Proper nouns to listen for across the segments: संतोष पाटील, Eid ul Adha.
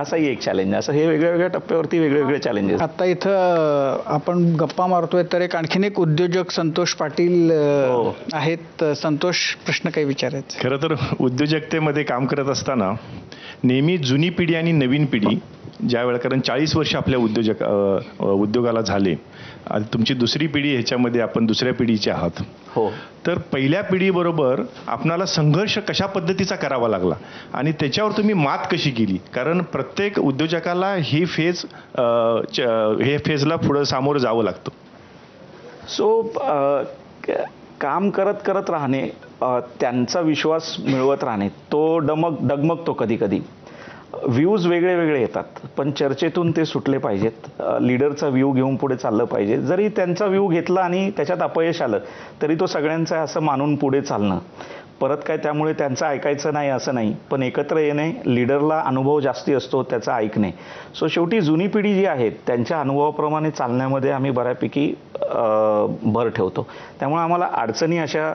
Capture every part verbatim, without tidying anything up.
असाही एक चॅलेंज असं हे वेगळ्या वेगळ्या टप्प्यावरती वेगवेगळे चॅलेंजेस. आता इथं आपण गप्पा मारतोय तर एक आणखीन एक उद्योजक संतोष पाटील आहेत. संतोष, प्रश्न काही विचारायचे? खरं तर उद्योजकतेमध्ये काम करत असताना नेहमी जुनी पिढी आणि नवीन पिढी ज्या वेळेला, कारण चाळीस वर्ष आपल्या उद्योजक उद्योगाला झाले आणि तुमची दुसरी पिढी ह्याच्यामध्ये आपण दुसऱ्या पिढीचे आहात हो, तर पहिल्या पिढीबरोबर आपणाला संघर्ष कशा पद्धतीचा करावा लागला आणि त्याच्यावर तुम्ही मात कशी केली? कारण प्रत्येक उद्योजकाला ही फेज हे फेजला पुढं सामोरं जावं लागतं. सो काम करत करत राहणे, त्यांचा विश्वास मिळवत राहणे, तो डमग डगमगतो कधी कधी. व्ह्यूज वेगळे वेगळे येतात पण चर्चेतून ते सुटले पाहिजेत. लीडरचा व्ह्यू घेऊन पुढे चाललं पाहिजे. जरी त्यांचा व्ह्यू घेतला आणि त्याच्यात अपयश आलं तरी तो सगळ्यांचा असं मानून पुढे चालणं. परत काय त्यामुळे त्यांचं ऐकायचं नाही असं नाही, पण एकत्र येणे, लीडरला अनुभव जास्ती असतो त्याचा ऐकणे. सो शेवटी जुनी पिढी जी आहे त्यांच्या अनुभवाप्रमाणे चालण्यामध्ये आम्ही बऱ्यापैकी भर ठेवतो, त्यामुळे आम्हाला अडचणी अशा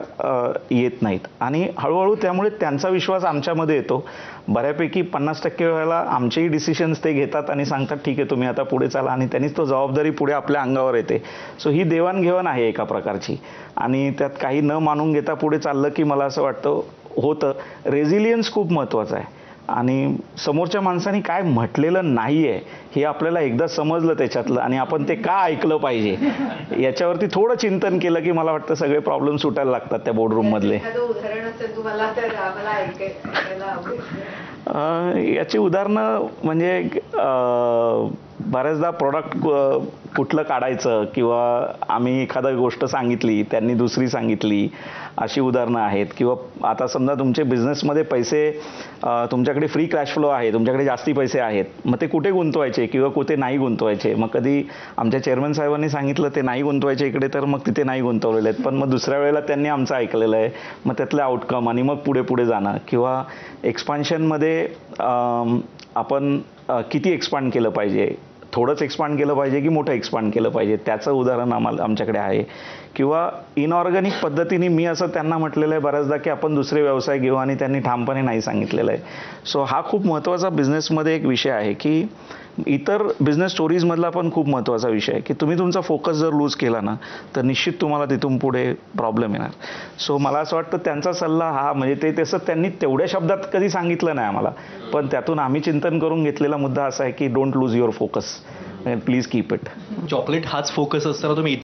येत नाहीत आणि हळूहळू त्यामुळे त्यांचा विश्वास आमच्यामध्ये येतो. बऱ्यापैकी पन्नास टक्के वेळेला आमचेही डिसिशन्स ते घेतात आणि सांगतात ठीक आहे तुम्ही आता पुढे चाला आणि त्यांनीच तो जबाबदारी पुढे आपल्या अंगावर येते. सो ही देवाणघेवाण आहे एका प्रकारची आणि त्यात काही न मानून घेता पुढे चाललं की मला असं वाटतं होतं. रेझिलियन्स खूप महत्त्वाचा आहे आणि समोरच्या माणसाने काय म्हटलेलं नाही आहे हे आपल्याला एकदा समजलं त्याच्यातलं आणि आपण ते का ऐकलं पाहिजे याच्यावरती थोडं चिंतन केलं की मला वाटतं सगळे प्रॉब्लेम सुटायला लागतात त्या बोर्डरूममधले. याची उदाहरणं म्हणजे बऱ्याचदा प्रॉडक्ट कुठलं काढायचं किंवा आम्ही एखादा गोष्ट सांगितली त्यांनी दुसरी सांगितली अशी उदाहरणं आहेत. किंवा आता समजा तुमचे बिझनेसमध्ये पैसे, तुमच्याकडे फ्री कॅश फ्लो आहे, तुमच्याकडे जास्ती पैसे आहेत, मग ते कुठे गुंतवायचे किंवा कुठे नाही गुंतवायचे. मग कधी आमच्या चेअरमन साहेबांनी सांगितलं ते नाही गुंतवायचे इकडे, तर मग तिथे नाही गुंतवलेले आहेत. पण मग दुसऱ्या वेळेला त्यांनी आमचं ऐकलेलं आहे, मग त्यातलं आउटकम आणि मग पुढे पुढे जाणं. किंवा एक्सपान्शनमध्ये आपण किती एक्सपांड केलं पाहिजे, थोडंच एक्सपांड केलं पाहिजे की मोठं एक्सपांड केलं पाहिजे, त्याचं उदाहरण आम्हाला आमच्याकडे आहे. किंवा इनऑर्गॅनिक पद्धतीने मी असं त्यांना म्हटलेलं आहे बऱ्याचदा की आपण दुसरे व्यवसाय घेऊ आणि त्यांनी ठामपणे नाही सांगितलेलं आहे. सो हा खूप महत्त्वाचा बिझनेसमध्ये एक विषय आहे की इतर बिझनेस स्टोरीजमधला पण खूप महत्त्वाचा विषय आहे की तुम्ही तुमचा फोकस जर लूज केला ना तर निश्चित तुम्हाला तिथून पुढे प्रॉब्लेम येणार. सो मला असं वाटतं त्यांचा सल्ला हा म्हणजे ते तसं त्यांनी तेवढ्या शब्दात कधी सांगितलं नाही आम्हाला, पण त्यातून आम्ही चिंतन करून घेतलेला मुद्दा असा आहे की don't lose your focus and please keep it. Chocolate हाच फोकस असताना तुम्ही